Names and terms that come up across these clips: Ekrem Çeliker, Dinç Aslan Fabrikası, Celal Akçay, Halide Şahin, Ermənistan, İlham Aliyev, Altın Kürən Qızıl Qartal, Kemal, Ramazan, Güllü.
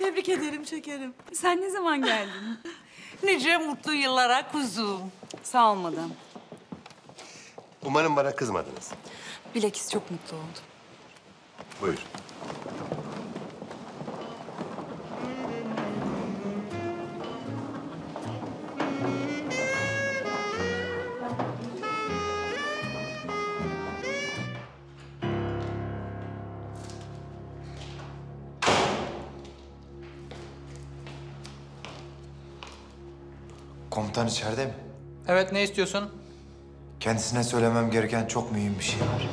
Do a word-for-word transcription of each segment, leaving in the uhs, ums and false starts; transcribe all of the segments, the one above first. Tebrik ederim şekerim. Sen ne zaman geldin? Nice mutlu yıllara kuzum. Sağ ol madam. Umarım bana kızmadınız. Bilakis çok mutlu oldum. Buyur. Komutan içeride mi? Evet, ne istiyorsun? Kendisine söylemem gereken çok mühim bir şey var.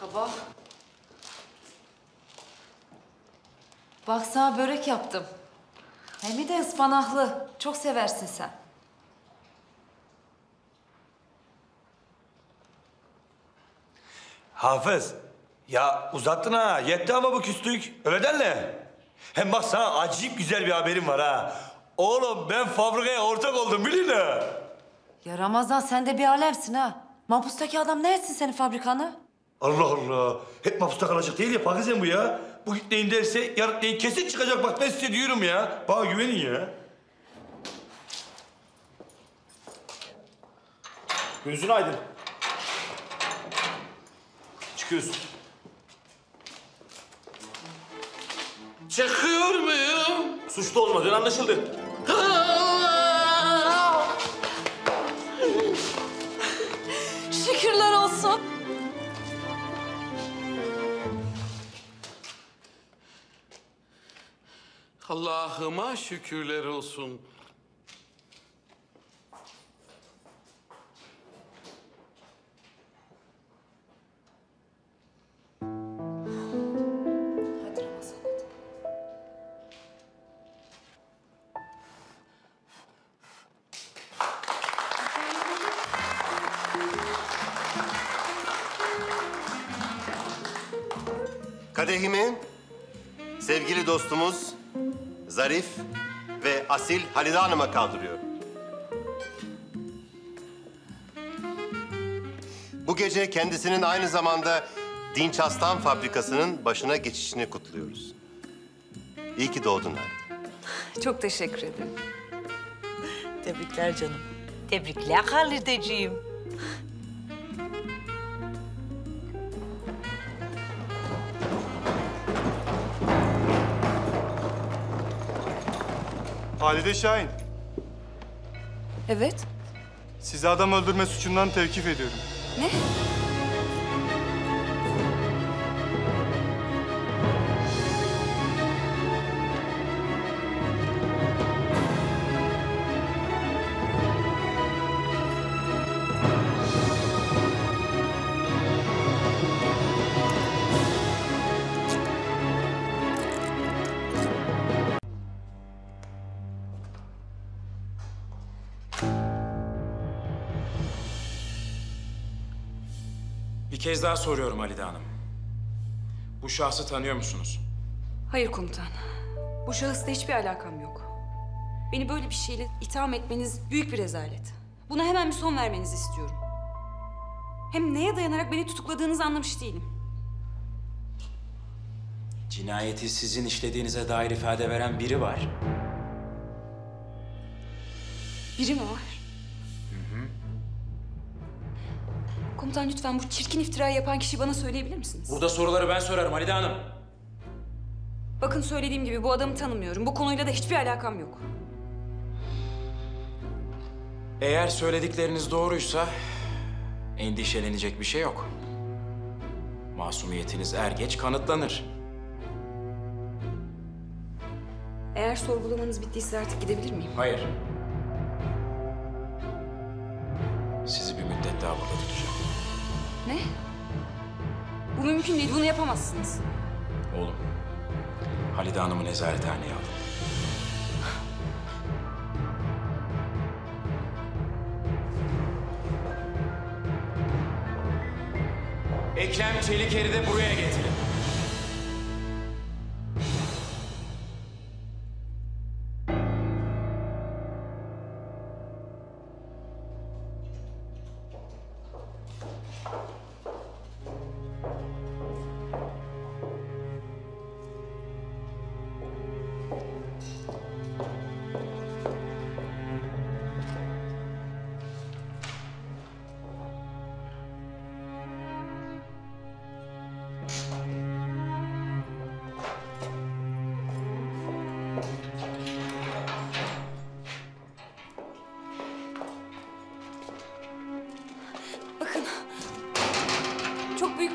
Kaba. Bak sana börek yaptım. Hem de ıspanaklı. Çok seversin sen. Hafız, ya uzattın ha. Yetti ama bu küslük. Öyle derle. Hem bak sana acayip güzel bir haberim var ha. Oğlum ben fabrikaya ortak oldum bilin ha. Ya Ramazan sen de bir alemsin ha. Mahpustaki adam ne etsin senin fabrikanı? Allah Allah. Hep mahpusta kalacak değil ya Pakizem bu ya. Bu gitmeyin derse yarın neyin kesin çıkacak. Bak ben size diyorum ya. Bana güvenin ya. Gözün aydın. Çıkıyorsun. Çıkıyor muyum? Suçlu olmadığın anlaşıldı. Şükürler olsun. Allah'ıma şükürler olsun. Kadehimi sevgili dostumuz zarif ve asil Halide Hanım'a kaldırıyor. Bu gece kendisinin aynı zamanda Dinç Aslan Fabrikası'nın başına geçişini kutluyoruz. İyi ki doğdun Halide. Çok teşekkür ederim. Tebrikler canım. Tebrikler Halideciğim. Halide Şahin. Evet. Sizi adam öldürme suçundan tevkif ediyorum. Ne? Bir kez daha soruyorum Halide Hanım. Bu şahsı tanıyor musunuz? Hayır komutan. Bu şahısla hiçbir alakam yok. Beni böyle bir şeyle itham etmeniz büyük bir rezalet. Buna hemen bir son vermenizi istiyorum. Hem neye dayanarak beni tutukladığınızı anlamış değilim. Cinayeti sizin işlediğinize dair ifade veren biri var. Biri mi var? Komutan lütfen bu çirkin iftirayı yapan kişiyi bana söyleyebilir misiniz? Burada soruları ben sorarım Halide Hanım. Bakın söylediğim gibi bu adamı tanımıyorum. Bu konuyla da hiçbir alakam yok. Eğer söyledikleriniz doğruysa endişelenecek bir şey yok. Masumiyetiniz er geç kanıtlanır. Eğer sorgulamanız bittiyse artık gidebilir miyim? Hayır. Sizi bir müddet daha burada tutacağım. Ne? Bu mümkün değil, bunu yapamazsınız. Oğlum, Halide Hanım'ı nezarethaneye aldım. Ekrem Çeliker'i de buraya getirin.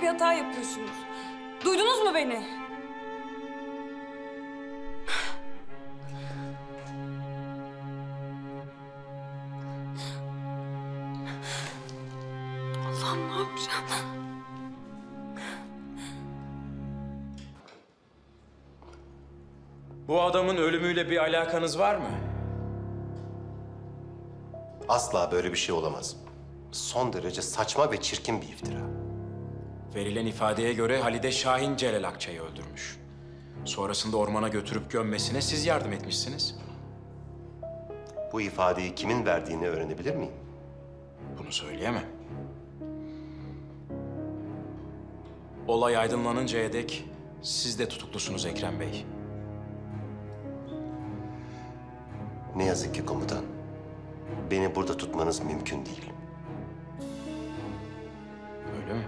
Bir hata yapıyorsunuz. Duydunuz mu beni? Allah'ım ne yapacağım? Bu adamın ölümüyle bir alakanız var mı? Asla böyle bir şey olamaz. Son derece saçma ve çirkin bir iftira. Verilen ifadeye göre Halide Şahin Celal Akçay'ı öldürmüş. Sonrasında ormana götürüp gömmesine siz yardım etmişsiniz. Bu ifadeyi kimin verdiğini öğrenebilir miyim? Bunu söyleyemem. Olay aydınlanıncaya dek siz de tutuklusunuz Ekrem Bey. Ne yazık ki komutan, beni burada tutmanız mümkün değil. Öyle mi?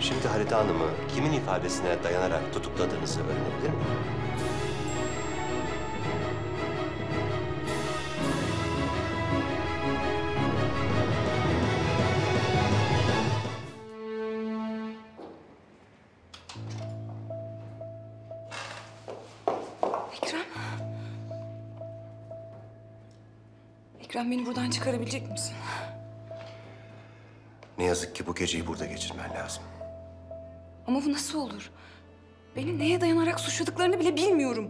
Şimdi Halide Hanım'ı kimin ifadesine dayanarak tutukladığınızı öğrenebilir miyim? Ekrem. Ekrem beni buradan çıkarabilecek misin? Ne yazık ki bu geceyi burada geçirmen lazım. Ama bu nasıl olur? Beni neye dayanarak suçladıklarını bile bilmiyorum.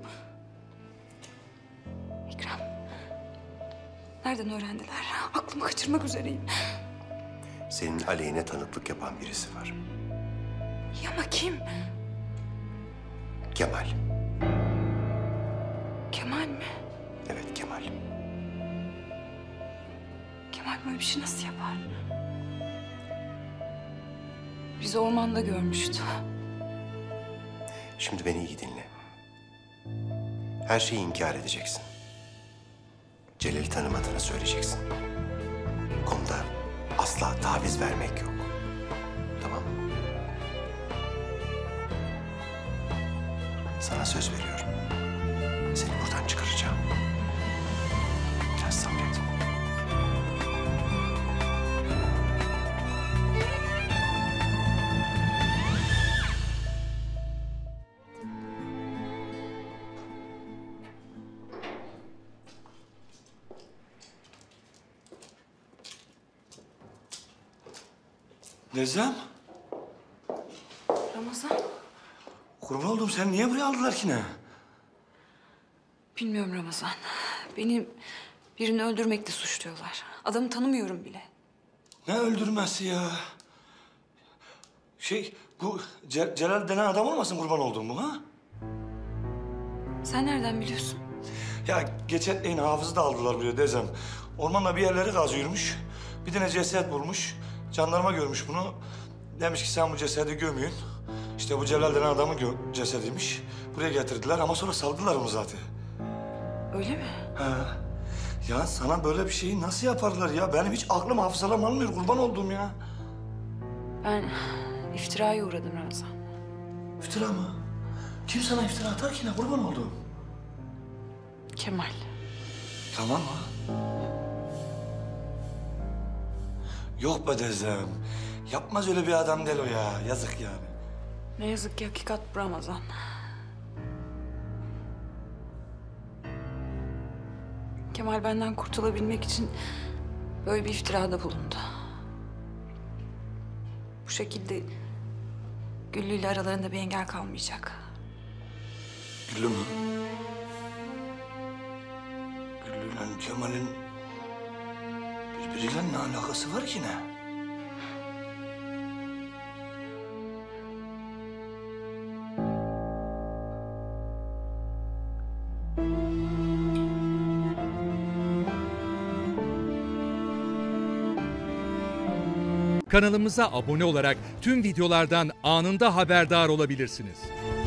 Ekrem, nereden öğrendiler? Aklımı kaçırmak üzereyim. Senin aleyhine tanıklık yapan birisi var. Ya ama kim? Kemal. Kemal mi? Evet, Kemal. Kemal böyle bir şey nasıl yapar? Bizi ormanda görmüştü. Şimdi beni iyi dinle. Her şeyi inkar edeceksin. Celal'i tanımadığını söyleyeceksin. Bu konuda asla taviz vermek yok. Tamam mı? Sana söz veriyorum. Seni buradan çıkaracağım. Biraz sabret. Nezam? Ramazan? Kurban oldum, sen niye buraya aldılar ki ne? Bilmiyorum Ramazan. Beni birini öldürmekle suçluyorlar. Adamı tanımıyorum bile. Ne öldürmesi ya? Şey, bu Ce Celal denen adam olmasın kurban olduğum bu ha? Sen nereden biliyorsun? Ya geçen en hafızı da aldılar buraya Nezam. Ormanda bir yerleri kazıyormuş. Bir tane ceset bulmuş. Jandarma görmüş bunu. Demiş ki sen bu cesedi gömüyün. İşte bu Celal denen adamın cesediymiş. Buraya getirdiler ama sonra saldılar onu zaten. Öyle mi? Ha. Ya sana böyle bir şeyi nasıl yaparlar ya? Benim hiç aklım hafızalam almıyor. Kurban olduğum ya. Ben iftiraya uğradım Ramazan. İftira mı? Kim sana iftira atar ki ne? Kurban olduğum. Kemal. Tamam mı? Yok be Dezem. Yapmaz öyle bir adam değil o ya. Yazık yani. Ne yazık ki hakikat bu Ramazan. Kemal benden kurtulabilmek için böyle bir iftirada bulundu. Bu şekilde Güllü ile aralarında bir engel kalmayacak. Güllü mü? Güllü ile Kemal'in birbiriyle ne alakası var ki ne? Kanalımıza abone olarak tüm videolardan anında haberdar olabilirsiniz.